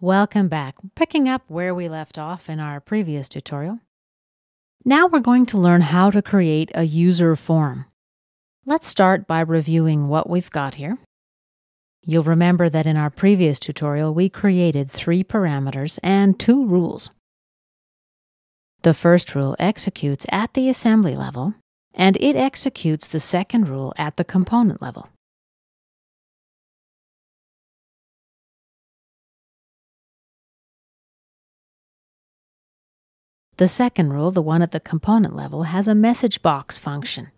Welcome back. Picking up where we left off in our previous tutorial. Now we're going to learn how to create a user form. Let's start by reviewing what we've got here. You'll remember that in our previous tutorial, we created 3 parameters and 2 rules. The first rule executes at the assembly level, and it executes the second rule at the component level. The second rule, the one at the component level, has a message box function.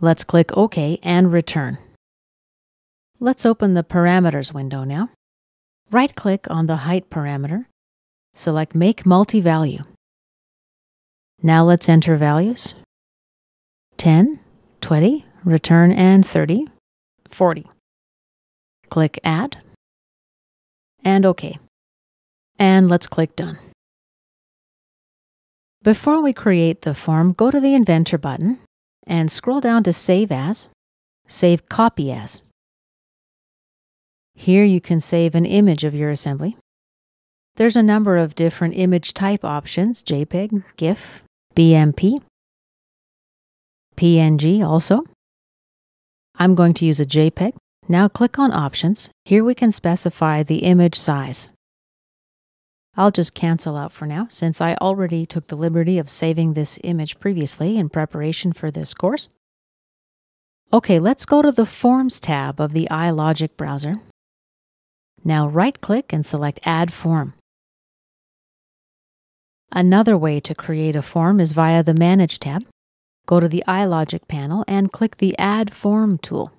Let's click OK and return. Let's open the parameters window now. Right-click on the height parameter. Select Make Multi-Value. Now let's enter values. 10, 20, return, and 30, 40. Click Add, and OK. And let's click Done. Before we create the form, go to the Inventor button and scroll down to Save As, Save Copy As. Here you can save an image of your assembly. There's a number of different image type options, JPEG, GIF, BMP, PNG also. I'm going to use a JPEG. Now click on Options. Here we can specify the image size. I'll just cancel out for now, since I already took the liberty of saving this image previously in preparation for this course. Okay, let's go to the Forms tab of the iLogic browser. Now right-click and select Add Form. Another way to create a form is via the Manage tab. Go to the iLogic panel and click the Add Form tool.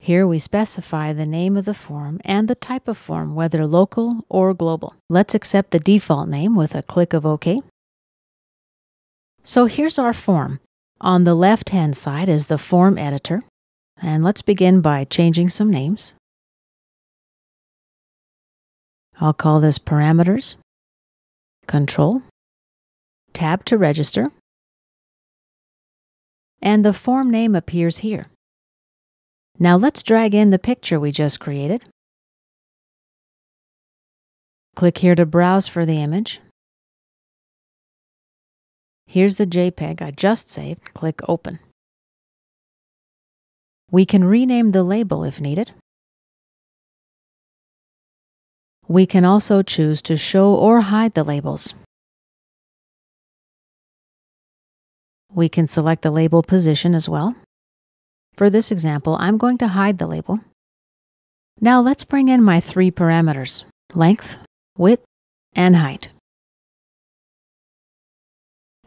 Here we specify the name of the form and the type of form, whether local or global. Let's accept the default name with a click of OK. So here's our form. On the left-hand side is the form editor. And let's begin by changing some names. I'll call this Parameters, Control, Tab to Register, and the form name appears here. Now let's drag in the picture we just created. Click here to browse for the image. Here's the JPEG I just saved. Click Open. We can rename the label if needed. We can also choose to show or hide the labels. We can select the label position as well. For this example, I'm going to hide the label. Now let's bring in my 3 parameters: length, width, and height.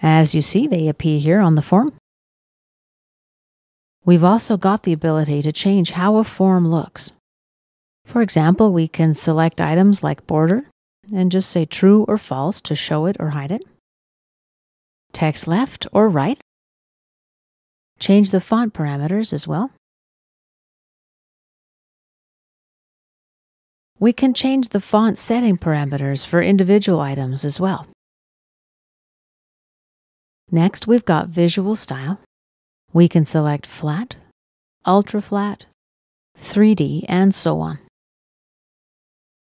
As you see, they appear here on the form. We've also got the ability to change how a form looks. For example, we can select items like border and just say true or false to show it or hide it. Text left or right. Change the font parameters as well. We can change the font setting parameters for individual items as well. Next, we've got visual style. We can select flat, ultra flat, 3D, and so on.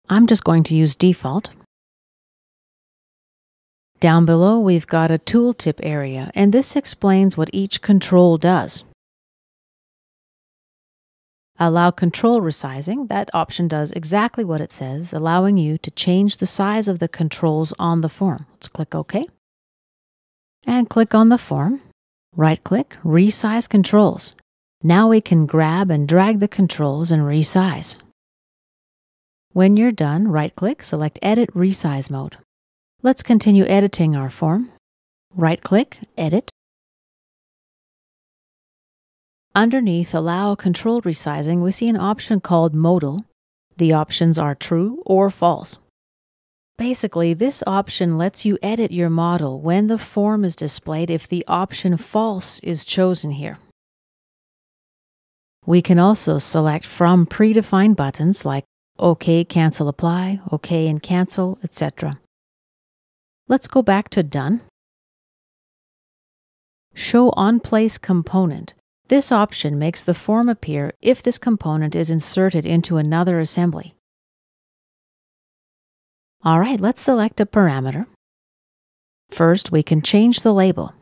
I'm just going to use default. Down below, we've got a tooltip area, and this explains what each control does. Allow control resizing. That option does exactly what it says, allowing you to change the size of the controls on the form. Let's click OK. And click on the form. Right-click, Resize Controls. Now we can grab and drag the controls and resize. When you're done, right-click, select Edit Resize Mode. Let's continue editing our form. Right-click, Edit. Underneath Allow Control Resizing, we see an option called Modal. The options are true or false. Basically, this option lets you edit your model when the form is displayed if the option false is chosen here. We can also select from predefined buttons like OK, Cancel, Apply, OK and Cancel, etc. Let's go back to Done. Show on-place component. This option makes the form appear if this component is inserted into another assembly. All right, let's select a parameter. First, we can change the label.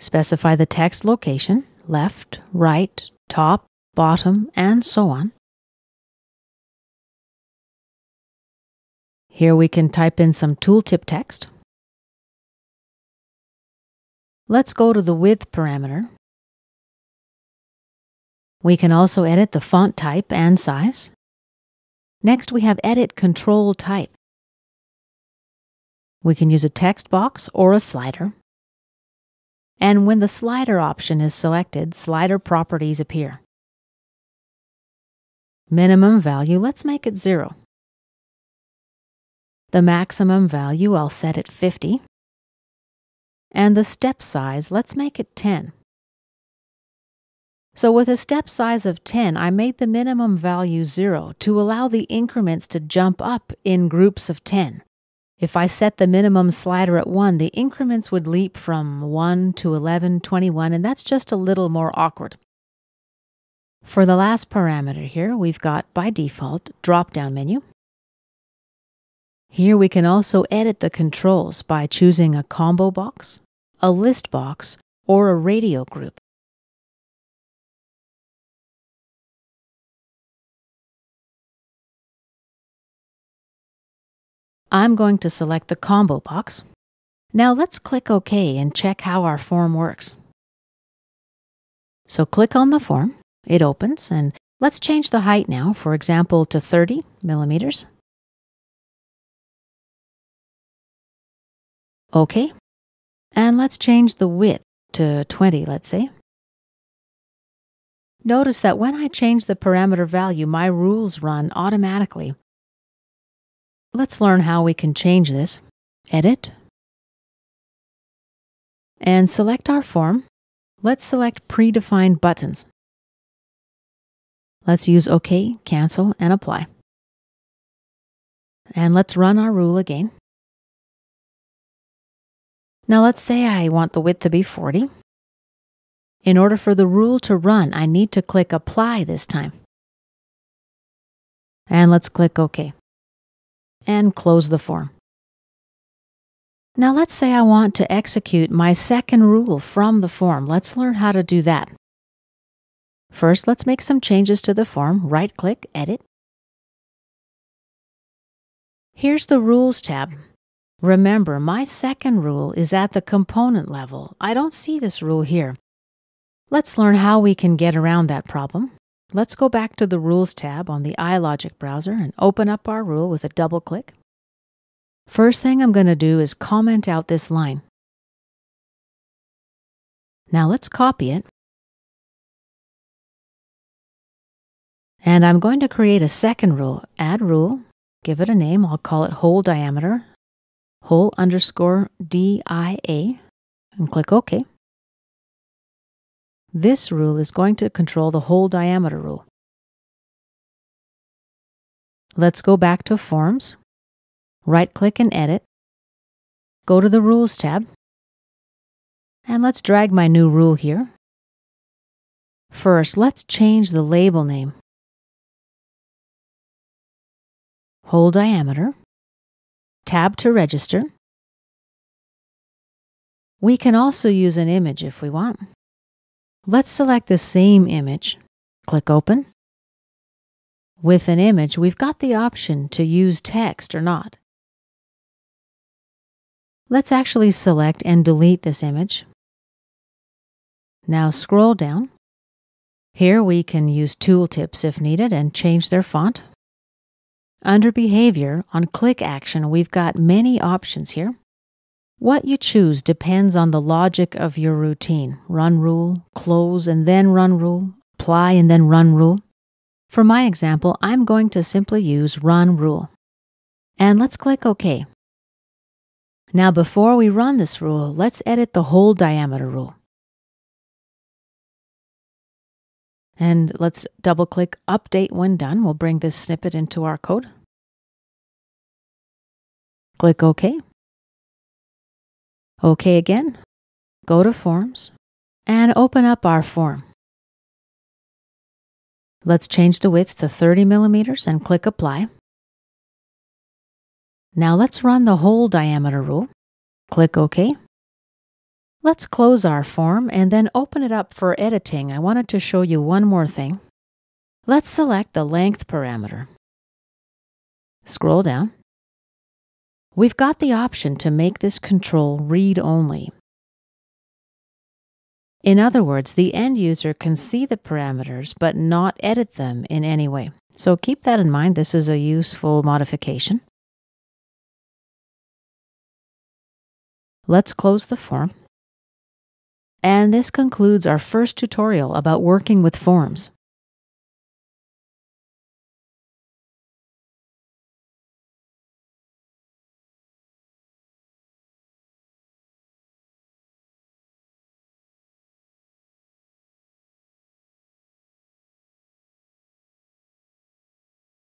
Specify the text location, left, right, top, bottom, and so on. Here we can type in some tooltip text. Let's go to the width parameter. We can also edit the font type and size. Next, we have Edit Control Type. We can use a text box or a slider. And when the slider option is selected, slider properties appear. Minimum value, let's make it 0. The maximum value, I'll set at 50. And the step size, let's make it 10. So with a step size of 10, I made the minimum value 0 to allow the increments to jump up in groups of 10. If I set the minimum slider at 1, the increments would leap from 1 to 11, 21, and that's just a little more awkward. For the last parameter here, we've got, by default, drop-down menu. Here we can also edit the controls by choosing a combo box, a list box, or a radio group. I'm going to select the combo box. Now let's click OK and check how our form works. So click on the form, it opens, and let's change the height now, for example, to 30 millimeters. OK, and let's change the width to 20, let's say. Notice that when I change the parameter value, my rules run automatically. Let's learn how we can change this. Edit. And select our form. Let's select predefined buttons. Let's use OK, Cancel, and Apply. And let's run our rule again. Now let's say I want the width to be 40. In order for the rule to run, I need to click Apply this time. And let's click OK. And close the form. Now let's say I want to execute my second rule from the form. Let's learn how to do that. First, let's make some changes to the form. Right-click, Edit. Here's the Rules tab. Remember, my second rule is at the component level. I don't see this rule here. Let's learn how we can get around that problem. Let's go back to the Rules tab on the iLogic browser and open up our rule with a double click. First thing I'm going to do is comment out this line. Now let's copy it. And I'm going to create a second rule. Add rule, give it a name, I'll call it hole diameter, hole_DIA, and click OK. This rule is going to control the hole diameter rule. Let's go back to Forms, right-click and Edit, go to the Rules tab, and let's drag my new rule here. First, let's change the label name. Hole diameter, tab to register. We can also use an image if we want. Let's select the same image, click Open. With an image, we've got the option to use text or not. Let's actually select and delete this image. Now scroll down. Here we can use tooltips if needed and change their font. Under Behavior, on Click Action, we've got many options here. What you choose depends on the logic of your routine. Run rule, close and then run rule, apply and then run rule. For my example, I'm going to simply use run rule. And let's click OK. Now before we run this rule, let's edit the hole diameter rule. And let's double-click Update when done. We'll bring this snippet into our code. Click OK. OK again, go to Forms, and open up our form. Let's change the width to 30 millimeters and click Apply. Now let's run the whole diameter rule. Click OK. Let's close our form and then open it up for editing. I wanted to show you one more thing. Let's select the length parameter. Scroll down. We've got the option to make this control read-only. In other words, the end user can see the parameters but not edit them in any way. So keep that in mind. This is a useful modification. Let's close the form. And this concludes our first tutorial about working with forms.